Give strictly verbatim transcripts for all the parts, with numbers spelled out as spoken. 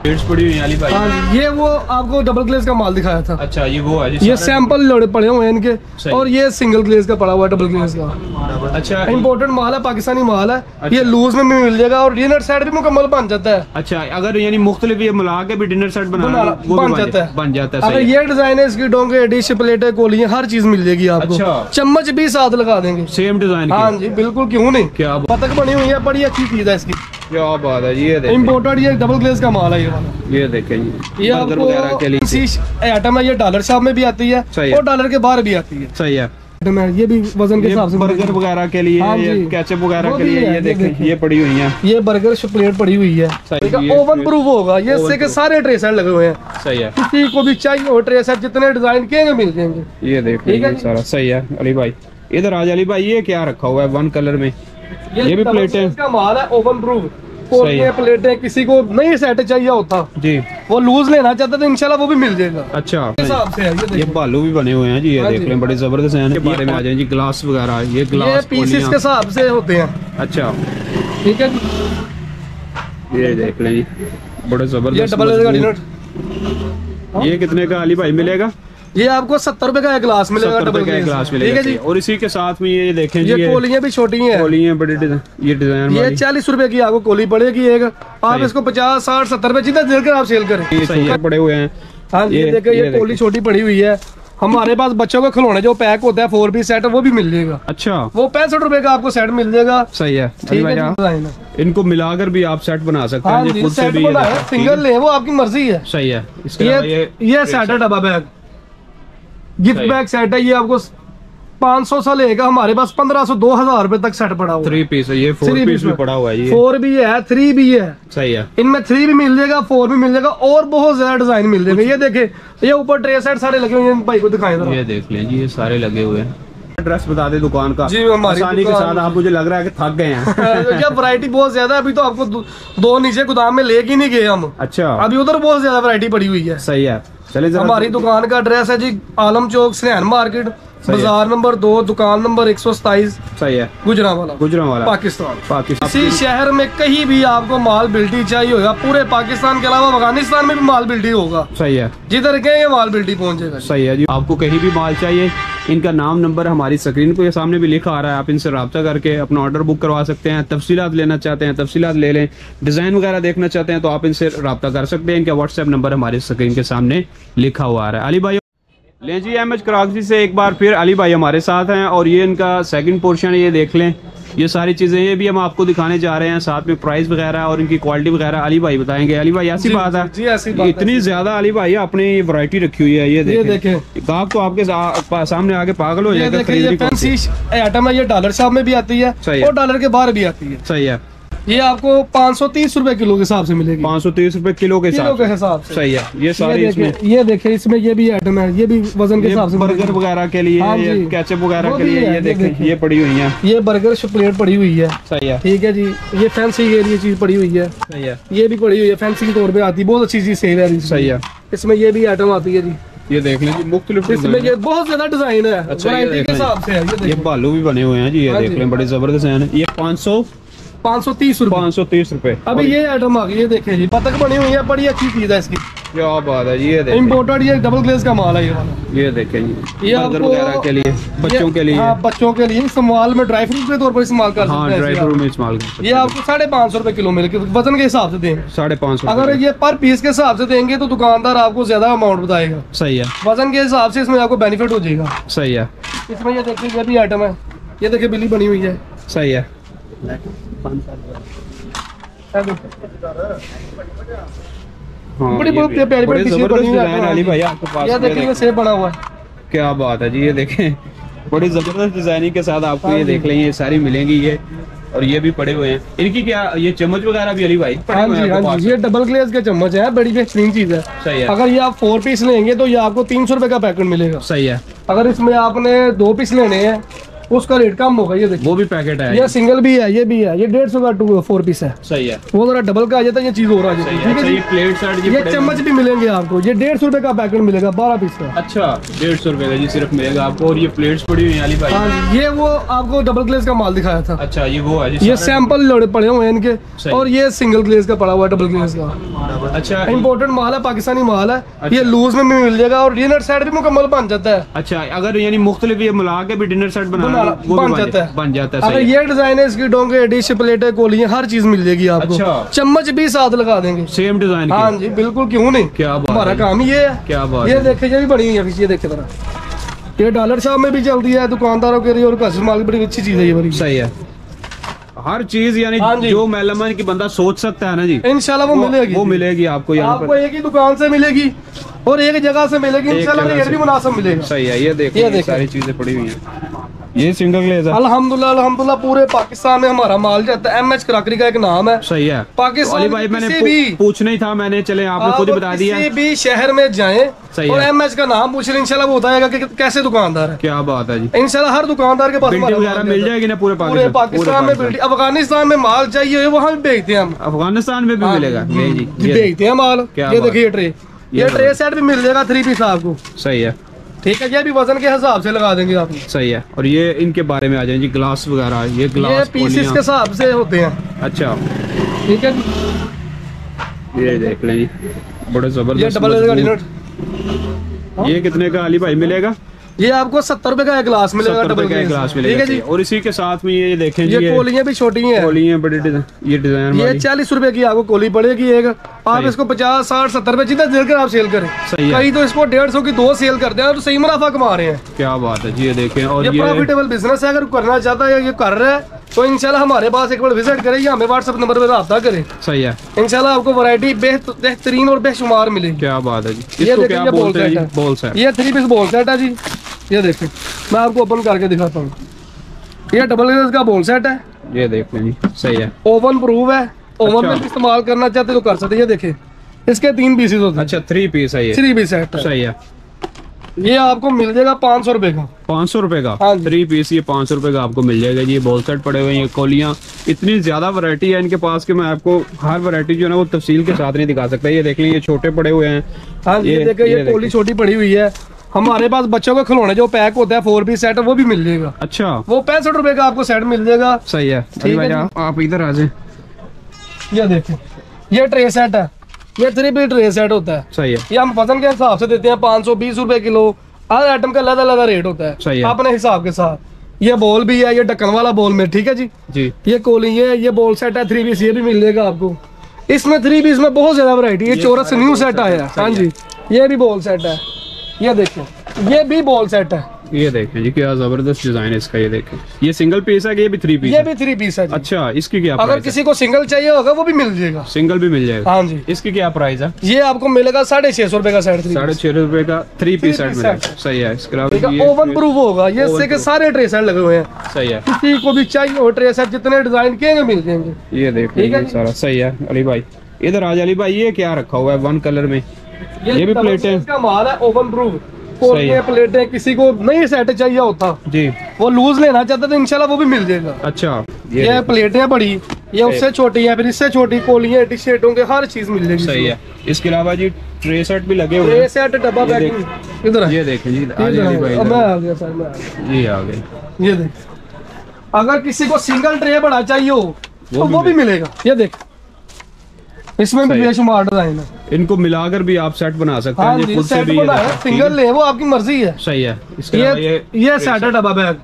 ये वो आपको डबल ग्लेज का माल दिखाया था। अच्छा ये वो है, ये सैंपल लोड़े पड़े हुए हैं इनके, और ये सिंगल ग्लेज का पड़ा हुआ है, डबल ग्लेज का। अच्छा इम्पोर्टेड माल है, पाकिस्तानी माल है। अच्छा, ये लूज में भी मिल जाएगा और डिनर सेट भी मुकम्मल बन जाता है। अच्छा अगर यानी मुख्तलिफ ये मिला के भी डिनर सेट बना बन जाता है बन जाता है अगर ये डिजाइन है इसकी, डोंगे डिश प्लेटें कोलियाँ हर चीज मिल जाएगी आपको। चम्मच भी साथ लगा देंगे सेम डिजाइन। हाँ जी बिल्कुल, क्यों नहीं। क्या पतक बनी हुई है, बड़ी अच्छी चीज है इसकी। क्या बात है, ये इम्पोर्टेड ये डबल ग्लेज का माल है। ये ये देखें ये ये आपको के लिए आइटम है, ये डॉलर शॉप में भी आती है, है और डॉलर के बाहर भी आती है। सही है, ये भी वजन के हिसाब से। बर्गर वगैरह के लिए, केचप वगैरह के लिए ये देखें ये पड़ी हुई है, ये बर्गर प्लेट पड़ी हुई है। ओवन प्रूफ होगा ये, इससे के सारे ट्रे सेट लगे हुए हैं। सही है, किसी को भी चाहिए और ट्रे सेट जितने डिजाइन के मिल जाएंगे। ये देखिए सारा सही है। अली भाई इधर आ जा, अली भाई ये क्या रखा हुआ है वन कलर में, ये भी प्लेट है माल है ओवन प्रूफ। प्लेटें किसी को नहीं सेट चाहिए होता जी, वो लूज लेना चाहता तो इंशाल्लाह वो भी मिल जाएगा। अच्छा हिसाब से है ये, ये बालू भी बने हुए हैं जी, ये देख लें बड़े जबरदस्त हैं। इसके बारे में आ जाए जी, ग्लास वगैरह ये ग्लास पीसेस के हिसाब से होते हैं। अच्छा ठीक है, ये देख लें जी बड़े जबरदस्त। ये कितने का अली भाई मिलेगा? ये आपको सत्तर रुपए का एक ग्लास मिलेगा, डबल का एक ग्लास मिलेगा जी। और इसी के साथ में ये देखें ये कोलियाँ भी छोटी हैं, कोलियाँ बड़ी ये डिजाइन, ये चालीस रुपए की आपको कोली पड़ेगी एक, आप इसको पचास साठ सत्तर रुपए जितना देकर आप सेल करें। ये पड़े हुए हैं। हाँ ये देखिए ये कोली छोटी पड़ी हुई है। हमारे पास बच्चों के खिलौने जो पैक होता है फोर पीस सेट, वो भी मिल जाएगा। अच्छा वो पैंसठ रुपए का आपको सेट मिल जाएगा। सही है, ठीक है, इनको मिलाकर भी आप सेट बना सकते हैं खुद से भी, सिंगल ले वो आपकी मर्जी है। सही है, ये सेट है डब्बा बैग गिफ्ट बैग सेट है, ये आपको पाँच सौ से लेगा हमारे पास पंद्रह सौ दो हजार रुपए तक सेट पड़ा हुआ। थ्री पीस है ये, फोर पीस, पीस भी पड़ा हुआ है ये, फोर भी है थ्री भी है। सही है, इनमें थ्री भी मिल जाएगा, फोर भी मिल जाएगा और बहुत ज्यादा डिजाइन मिल जाएगा। ये देखे ये ऊपर ड्रेस सेट सारे लगे हुए हैं, भाई को दिखाएं जरा। ये देख लें जी ये सारे लगे हुए हैं। एड्रेस बता दे दुकान का जी हमारी दुकान के साथ। आप मुझे लग रहा है कि थक गए हैं, जब वैरायटी बहुत ज्यादा है। अभी तो आपको दो नीचे गोदाम में लेके नहीं गए हम। अच्छा अभी उधर बहुत ज्यादा वैरायटी पड़ी हुई है। सही है, चलिए हमारी दुकान का एड्रेस है जी आलम चौक सरहन मार्केट, बाजार नंबर दो, दुकान नंबर एक सौ सत्ताईस। सही है, गुजरांवाला गुजरांवाला पाकिस्तान पाकिस्तान इसी शहर में कहीं भी आपको माल बिल्टी चाहिए होगा, पूरे पाकिस्तान के अलावा अफगानिस्तान में भी माल बिल्टी होगा। सही है, जिधर गए माल बिल्टी पहुंचेगा। सही है जी, आपको कहीं भी माल चाहिए, इनका नाम नंबर हमारी स्क्रीन पे सामने भी लिखा आ रहा है, आप इनसे रब्ता करके अपना ऑर्डर बुक करवा सकते हैं। तफसीलात लेना चाहते हैं तफसीलात ले लें, डिज़ाइन वगैरह देखना चाहते हैं तो आप इनसे रब्ता कर सकते हैं। इनका व्हाट्सएप नंबर हमारी स्क्रीन के सामने लिखा हुआ आ रहा है। अली भाई लें जी, एम एच क्राकरी से एक बार फिर अली भाई हमारे साथ हैं और ये इनका सेकंड पोर्शन है। ये देख लें ये सारी चीज़ें, ये भी हम आपको दिखाने जा रहे हैं, साथ में प्राइस वगैरह और इनकी क्वालिटी वगैरह अली भाई बताएंगे। अली भाई ऐसी बात है जी, ऐसी बात इतनी ज्यादा अली भाई आपने ये वैरायटी रखी हुई है। ये देखें, ये देखें। गाहक तो आपके सामने आके पागल हो जाएगा। ये डॉलर शॉप में भी आती है और डॉलर के बाहर भी आती है। सही है, ये आपको पाँच सौ तीस रुपए किलो के हिसाब से मिलेगी, पाँच सौ तीस रुपए किलो के हिसाब से। सही है, ये सारी इसमें ये देखें, इसमें ये भी आइटम है, ये भी वजन के हिसाब से। बर्गर वगैरह के लिए, केचप वगैरह के लिए ये देखें ये पड़ी हुई है, ये बर्गर प्लेट पड़ी हुई है। सही है, ठीक है जी, ये फैंसी के लिए चीज पड़ी हुई है। सही है, ये भी पड़ी हुई है, फैंसी के तौर पर आती है, बहुत अच्छी चीज सेल है। सही है, इसमें ये भी आइटम आती है जी, ये देख लें जी मुख्तलिफ, इसमें ये बहुत ज्यादा डिजाइन है वैरायटी के हिसाब से। ये बालू भी बने हुए हैं जी, ये देख लें बड़े जबरदस्त हैं। ये पाँच सौ पाँच सौ तीस रुपए पाँच सौ तीस रुपए अभी ये आइटम आ गई। ये देखें जी पतक बनी हुई है, बड़ी अच्छी चीज है इसकी। क्या बात है, ये देखें इम्पोर्टेड ये डबल ग्लेज का माल है। ये ये देखें ये बर्गर वगैरह के लिए, बच्चों के लिए। हाँ, बच्चों के लिए इस्तेमाल में ड्राई फ्रूट के तौर पर इस्तेमाल कर सकते हैं। ड्राई फ्रूट में इस्तेमाल कर सकते हैं। ये आपको साढ़े पाँच सौ रुपए किलो मिलेगी, वजन के हिसाब से देंगे साढ़े पाँच सौ। अगर ये पर पीस के हिसाब से देंगे तो दुकानदार आपको ज्यादा अमाउंट बताएगा। सही है, वजन के हिसाब से इसमें आपको बेनिफिट हो जाएगा। सही है, इसमें ये देखिए ये भी आइटम है, ये देखिए बिल्ली बनी हुई है। सही है, बड़ी बहुत प्यारी प्यारी चीजें बनी हुई हैं अली भाई आपके पास। ये देखिए ये सेब बना हुआ है। क्या बात है जी, ये देखें बड़ी जबरदस्त डिजाइनिंग के साथ आपको ये देख लें ये सारी मिलेंगी। ये और ये भी पड़े हुए हैं, इनकी क्या ये चम्मच वगैरह भी अली भाई? हाँ जी हाँ जी, ये डबल ग्लेज के चम्मच है, बड़ी बेहतरीन चीज है। सही है, अगर ये आप फोर पीस लेंगे तो ये आपको तीन सौ रुपए का पैकेट मिलेगा। सही है, अगर इसमें आपने दो पीस लेने हैं उसका रेट कम होगा। ये देखिए वो भी पैकेट है, ये सिंगल भी है, ये भी है, ये डेढ़ सौ का टू फोर पीस है। सही है, वो जरा डबल का आ जाता है, ये चीज हो रहा है। ये चम्मच भी मिलेंगे आपको, ये डेढ़ सौ रुपए का पैकेट मिलेगा बारह पीस का। अच्छा, डेढ़ सौ रुपए का जी सिर्फ मिलेगा आपको। और ये प्लेट्स पड़ी हुई भाई, ये वो आपको डबल ग्लेज का माल दिखाया था। अच्छा, ये वो है, ये सैंपल पड़े हुए हैं इनके, और ये सिंगल ग्लेज का पड़ा हुआ है, डबल ग्लेज का। अच्छा, इम्पोर्टेंट माल है, पाकिस्तानी माल है, ये लूज में मिल जाएगा और डिनर सेट भी मुकम्मल बन जाता है। अच्छा, अगर यानी मुख्तलिफ ये मिला के भी डिनर सेट बना वो बन जाता है, बन जाता है। अगर ये डिजाइन है इसकी, डोंगे, डिश, प्लेटें, कोलियां, हर चीज मिल जाएगी आपको। चम्मच भी साथ लगा देंगे सेम डिजाइन। हाँ जी बिल्कुल, क्यों नहीं, क्या बात, हमारा काम ही ये है। क्या बात, ये देखे, ये भी बनी हुई है, ये देखे जरा, ये डॉलर शॉप में भी चलती है दुकानदारों के लिए, और कस्टमर माल की बड़ी अच्छी चीज है ये। बड़ी सही है हर चीज, यानी जो मेलामन की बंदा सोच सकता है ना जी, इंशाल्लाह वो मिलेगी, वो मिलेगी आपको। यहाँ आपको एक ही दुकान से मिलेगी और एक जगह से मिलेगी, इंशाल्लाह रेट भी मुनासिब मिलेगा। सही है, ये देखो, ये सारी चीजें पड़ी हुई हैं, ये सिंगल ग्लेज है। अल्हम्दुलिल्लाह अल्हम्दुलिल्लाह पूरे पाकिस्तान में हमारा माल जाता है। एम एच क्रॉकरी का एक नाम है। सही है पाकिस्तान भाई, मैंने पू, पूछना ही था मैंने, चले आपने खुद ही बता दिया। किसी भी शहर में जाएं और एम एच का नाम पूछ ले, इंशाल्लाह वो बताएगा कि कैसे दुकानदार है। क्या बात है जी, इंशाल्लाह हर दुकानदार के पास वगैरह मिल जाएगी ना, पूरे पाकिस्तान में। अफगानिस्तान में माल चाहिए वहाँ भी भेजते हैं हम, अफगानिस्तान में भी मिलेगा, भेजते हैं माल। ये देखिए ट्रे, ये ट्रे सेट भी मिल जाएगा, थ्री पीस आपको। सही है, ठीक है, ये भी वजन के हिसाब से लगा देंगे आप। सही है, और ये इनके बारे में आ जाएंगे ग्लास वगैरह, ये ग्लास ये पीसेस के हिसाब से होते हैं। अच्छा ठीक है, ये देख लें, बड़े जबरदस्त। ये कितने का अली भाई मिलेगा? ये आपको सत्तर रुपए का एक ग्लास मिलेगा, डबल का एक ग्लास मिलेगा जी। और इसी के साथ में ये देखें, ये कोलियां भी छोटी हैं, कोलियां बड़ी ये डिजाइन वाली, ये चालीस रुपए की आपको कोली पड़ेगी एक। आप इसको पचास, साठ, सत्तर रुपए जितना देकर आप सेल करें। कहीं तो इसको डेढ़ सौ की दो सेल करते हैं, तो सही मुनाफा कमा रहे हैं। क्या बात है जी, ये देखें। और ये प्रॉफिटेबल बिजनेस है, अगर करना चाहता है, ये कर रहा है, तो इंशाल्लाह हमारे पास एक बार विजिट करें या हमें व्हाट्सएप नंबर पर रब्ता करें। सही है, इंशाल्लाह आपको वैरायटी बेहतरीन और बेशुमार मिलेगी। क्या बात है जी, ये देखिए बॉल सेट है, बॉल सेट, ये थ्री पीस बॉल सेट है जी। ये देखिए, मैं आपको ओपन करके दिखाता हूँ, ये डबल ग्लेज का बॉल सेट है। ये देख लें जी, सही है, ओवन प्रूफ है, ओवन में इस्तेमाल करना चाहते तो कर सकते हैं। ये देखे, इसके तीन पीसेज होते हैं। अच्छा, थ्री पीस है, ये थ्री पीस सेट। सही है, ये आपको मिल जाएगा पाँच सौ रुपए का, पाँच सौ रुपए का थ्री पीस, ये पाँच सौ रुपए का आपको मिल जाएगा। ये बॉल सेट पड़े हुए हैं, ये कोलियाँ, इतनी ज्यादा वैरायटी है इनके पास कि मैं आपको हर वैरायटी जो है ना वो तफसील के साथ नहीं दिखा सकता। ये देख लें, ये छोटे पड़े हुए हैं, ये देखें, ये कोली छोटी पड़ी हुई है। हमारे पास बच्चों के खिलौने जो पैक होता है फोर पीस सेट, वो भी मिल जाएगा। अच्छा, वो पैंसठ रुपए का आपको सेट मिल जाएगा। सही है, ठीक है, आप इधर आ जाए। ये देखें, ये ट्रे सेट है, ये थ्री पीस ट्रे सेट होता है। सही है, ये हम वजन के हिसाब से देते हैं, पाँच सौ बीस रुपए किलो, हर आइटम का अलग अलग रेट होता है। सही है, अपने हिसाब के साथ। ये बॉल भी है, ये ढक्कन वाला बॉल में, ठीक है जी जी। ये कोली है, ये बॉल सेट है, थ्री पीस, ये भी मिल जाएगा आपको। इसमें थ्री पीस में बहुत ज्यादा वैरायटी है, चौरस न्यू सेट आया है। हाँ जी, ये भी बॉल सेट है, ये देखिए, ये भी बॉल सेट है। ये देखें जी, क्या जबरदस्त डिजाइन है इसका। ये देखें, ये सिंगल पीस है, ये भी थ्री पीस, ये भी थ्री पीस है। अच्छा, इसकी क्या प्राइस? अगर किसी को सिंगल चाहिए होगा वो भी मिल जाएगा, सिंगल भी मिल जाएगा। हाँ जी, इसकी क्या प्राइस है? ये आपको मिलेगा साढ़े छह सौ रुपए का सेट, साढ़े छह सौ रुपए का थ्री पीस सेट मिलेगा। सही है, इसके अलावा ओवन प्रूफ होगा, ये सारे ट्रे सेट लगे हुए हैं। सही है, किसी को भी चाहिए हो ट्रे सेट, जितने डिजाइन के मिल जाएंगे। ये देखिए सारा। सही है अली भाई, इधर आज अली भाई, ये क्या रखा हुआ है वन कलर में? ये भी प्लेटें माल है, ओवन प्रूफ प्लेटें। किसी को नहीं सेट चाहिए होता जी, वो लूज लेना चाहता तो इंशाल्लाह वो भी मिल जाएगा। अच्छा, ये, ये प्लेटें बड़ी, ये उससे छोटी है, फिर इससे छोटी कोलियां, टी शर्ट होंगे, हर चीज मिल जाएगी। सही है, इसके अलावा जी ट्रे सेट भी लगे हुए हैं, ट्रे सेट, डब्बा पैकिंग। इधर ये देखें जी, आ गया सर, मैं आ गया। ये देख, अगर किसी को सिंगल ट्रे बड़ा चाहिए हो तो वो भी मिलेगा। ये देख, इसमें भी बेशुमार डिजाइन है, इनको मिलाकर भी आप सेट बना सकते हैं। ये खुद से भी है, सिंगल ले, वो आपकी मर्जी है। सही है, इसके ये ये सेट है, डबा बैग,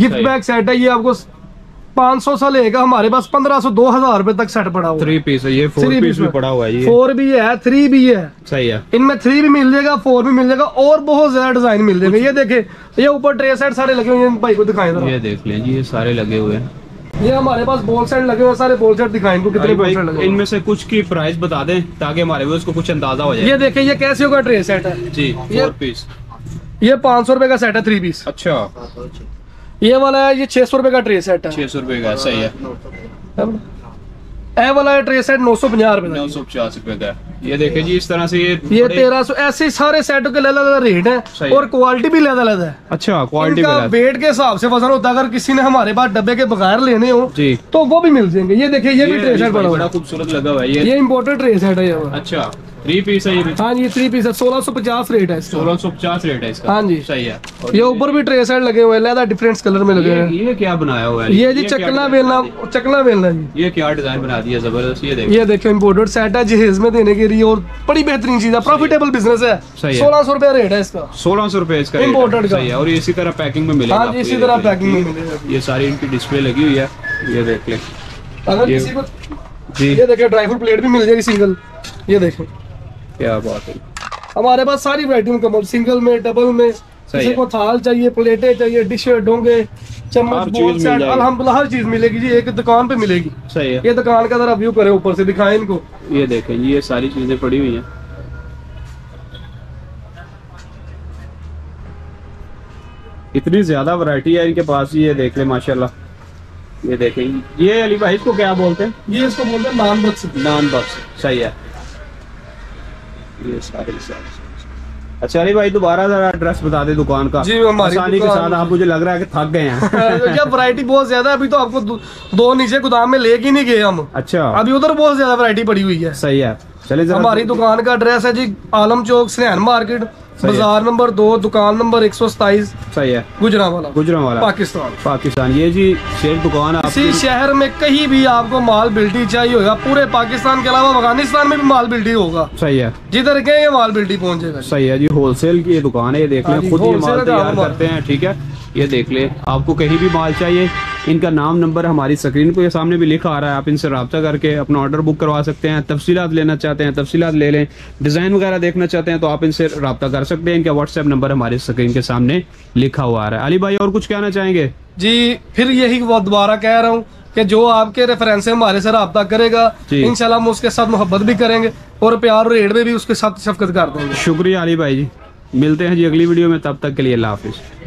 गिफ्ट बैग सेट है। ये आपको पाँच सौ से लेगा, हमारे पास पंद्रह सौ दो हजार रुपए तक सेट पड़ा हुआ है। थ्री पीस है, ये फोर पीस भी पड़ा हुआ है, ये फोर भी है, थ्री भी है। सही है, इनमें थ्री भी मिल जाएगा, फोर भी मिल जाएगा, और बहुत ज्यादा डिजाइन मिल जाएगा। ये देखे, ये ऊपर ट्रे सेट सारे लगे हुए हैं, भाई को दिखाएं। ये देख लें जी, ये सारे लगे हुए हैं, ये हमारे पास बॉल सेट लगे हुए, सारे बॉल सेट दिखाएं इनको कितने बॉल सेट लगे। इनमें से कुछ की प्राइस बता दें ताकि हमारे व्यूअर्स को कुछ अंदाजा हो जाए। ये देखें, ये कैसे होगा ट्रे सेट है जी, ये पीस, ये पाँच सौ रुपए का सेट है, थ्री पीस। अच्छा, ये वाला है, ये छह सौ रुपए का ट्रे सेट है, छह सौ रुपए का। सही है, ए वाला ट्रे सेट नौ सौ पचास रुपए, नौ सौ पचास रुपए का। ये देखे जी इस तरह से ये ये तेरह सौ ऐसे सारे सेटों के अलग अलग रेट है और क्वालिटी भी अलग अलग है। अच्छा क्वालिटी वेट के हिसाब से वजन होता है। अगर किसी ने हमारे पास डब्बे के बगैर लेने हो तो वो भी मिल जाएंगे। ये देखिए ये भी ट्रे सेट बड़ा खूबसूरत लगा हुआ है, ये इम्पोर्टेड ट्रे सेट है। अच्छा थ्री पीस है ये? हाँ ये थ्री पीस है। सोलह सौ पचास रेट है। सोलह सौ पचास रेट है इसका। हाँ जी सही है। और ये ऊपर भी ट्रे सेट लगे हुए हैं, लेदर डिफरेंट कलर में लगे हैं। ये, ये क्या बनाया हुआ है? ये जी चकला बेलना, चकला बेलना जी। ये क्या डिजाइन बना दिया जबरदस्त। ये देखो ये देखो इम्पोर्टेड सेट है, जहेज में देने के लिए और बड़ी बेहतरीन चीज है। प्रॉफिटेबल बिजनेस है। सोलह सौ रुपया रेट है इसका। सोलह सौ रुपए इसका इम्पोर्टेड का। और इसी तरह पैकिंग में मिलेगा। हाँ इसी तरह पैकिंग में मिलेगा। ये सारी इनकी डिस्प्ले लगी हुई है, ये देख ले। अगर किसी को जी ये देखिए ड्राई फ्रूट प्लेट भी मिल जाएगी सिंगल। ये देखो क्या बात है, हमारे पास सारी वैरायटी मुकम्मल, सिंगल में डबल में, किसी को थाल चाहिए, प्लेटें चाहिए, डिश डोंगे, चम्मच, बोल सेट, अल्हम्दुलिल्लाह हर चीज मिलेगी जी। एक दुकान पे मिलेगी। सही है। ये दुकान का जरा व्यू करें, ऊपर से दिखाएं इनको। ये देखें ये सारी चीजें पड़ी हुई हैं। इतनी ज्यादा वैरायटी है इनके पास। ये देख ले माशाल्लाह। ये देखेंगे ये अली भाई इसको क्या बोलते हैं? ये इसको बोलते हैं नान बक्स। नान बक्स सही है। ये सारे सारे अच्छा अली भाई दोबारा जरा एड्रेस बता दे दुकान का जी। आसानी के साथ आप, मुझे लग रहा है कि थक गए हैं। जब वैरायटी बहुत ज्यादा है अभी तो आपको दो, दो नीचे गोदाम में लेके नहीं गए हम। अच्छा अभी उधर बहुत ज्यादा वैरायटी पड़ी हुई है। सही है। चले हमारी दुकान का एड्रेस है जी आलम चौक सनैन मार्केट, बाजार नंबर दो, दुकान नंबर एक सौ सत्ताईस। सही है। गुजरांवाला। गुजरांवाला पाकिस्तान। पाकिस्तान ये जी शेर दुकान है। इसी शहर में कहीं भी आपको माल बिल्टी चाहिए होगा, पूरे पाकिस्तान के अलावा अफगानिस्तान में भी माल बिल्टी होगा। सही है। जिधर गए माल बिल्टी पहुंचेगा। सही है जी। होलसेल की ये दुकान है, ये देख लें, खुद ये माल तैयार करते हैं। ठीक है ये देख ले, आपको कहीं भी माल चाहिए इनका नाम नंबर हमारी स्क्रीन पे सामने भी लिखा आ रहा है। आप इनसे रब्ता करके अपना ऑर्डर बुक करवा सकते हैं। तफसीलात लेना चाहते हैं तफसीलात ले लें, डिज़ाइन वगैरह देखना चाहते हैं तो आप इनसे रब्ता कर सकते हैं। इनका व्हाट्सएप नंबर हमारी स्क्रीन के सामने लिखा हुआ आ रहा है। अली भाई और कुछ कहना चाहेंगे? जी फिर यही दोबारा कह रहा हूँ कि जो आपके रेफरेंस से हमारे से रब्ता करेगा इंशाल्लाह हम उसके साथ मोहब्बत भी करेंगे और प्यार और रेट में भी उसके साथ शफकत कर देंगे। शुक्रिया अली भाई जी, मिलते हैं जी अगली वीडियो में, तब तक के लिए अल्लाह हाफिज़।